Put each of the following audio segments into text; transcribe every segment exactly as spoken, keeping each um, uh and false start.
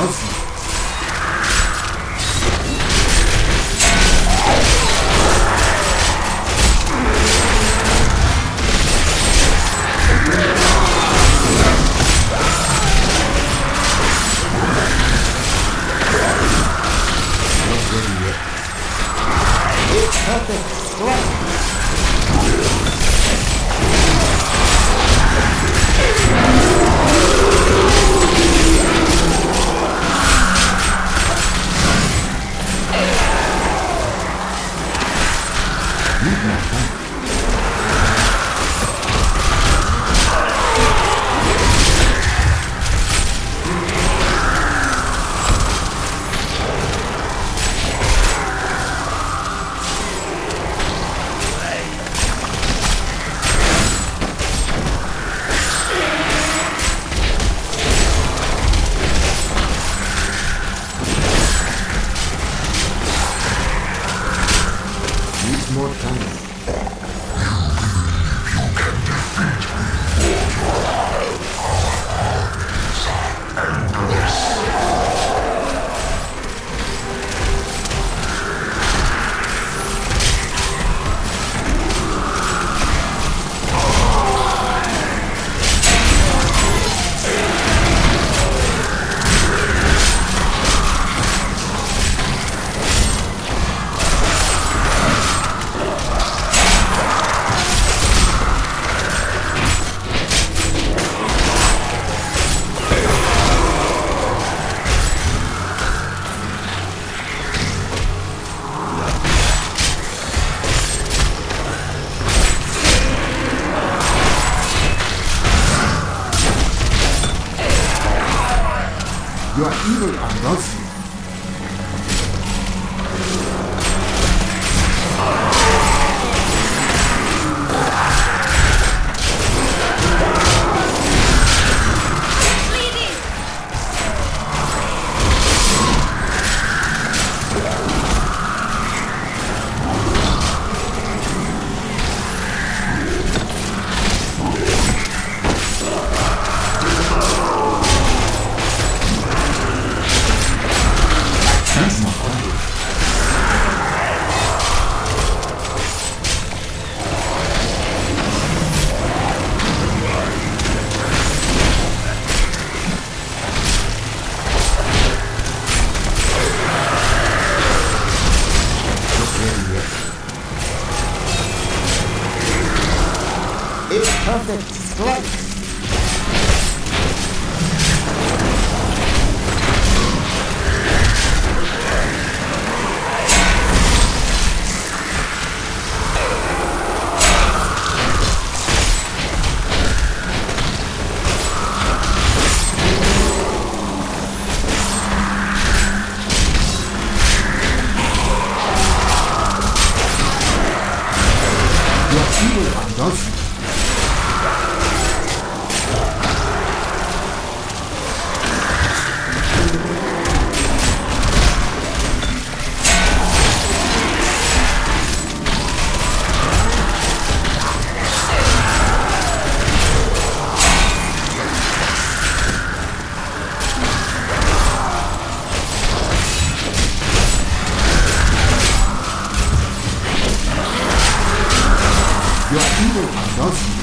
doesn't. You are evil and lost. Perfect strike! You're evil and does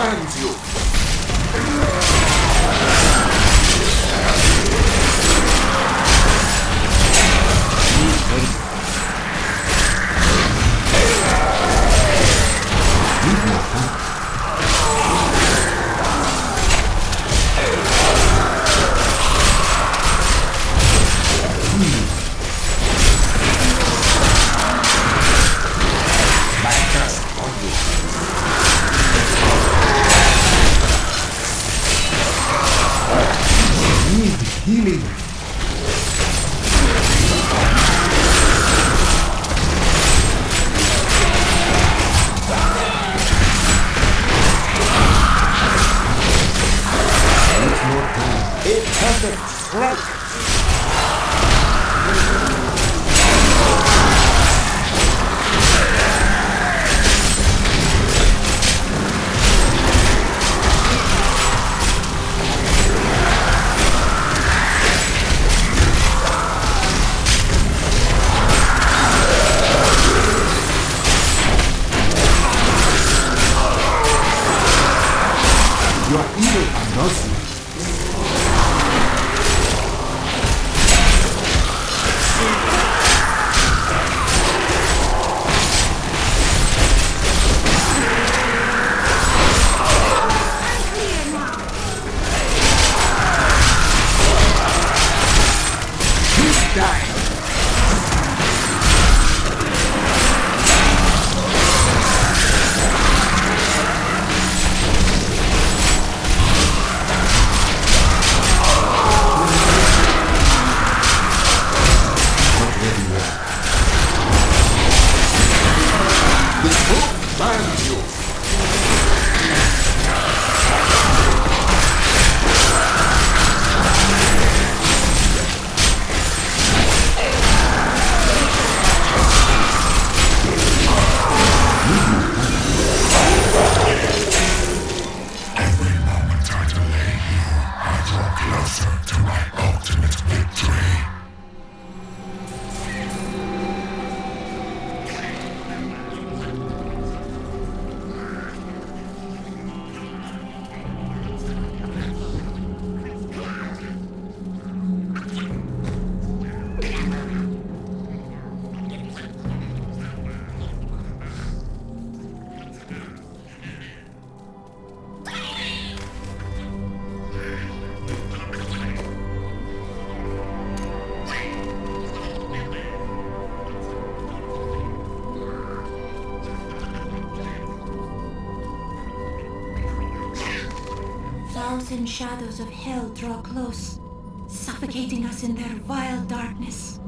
commands you. Healing. It hasn't struck. Shadows of hell draw close, suffocating us in their vile darkness.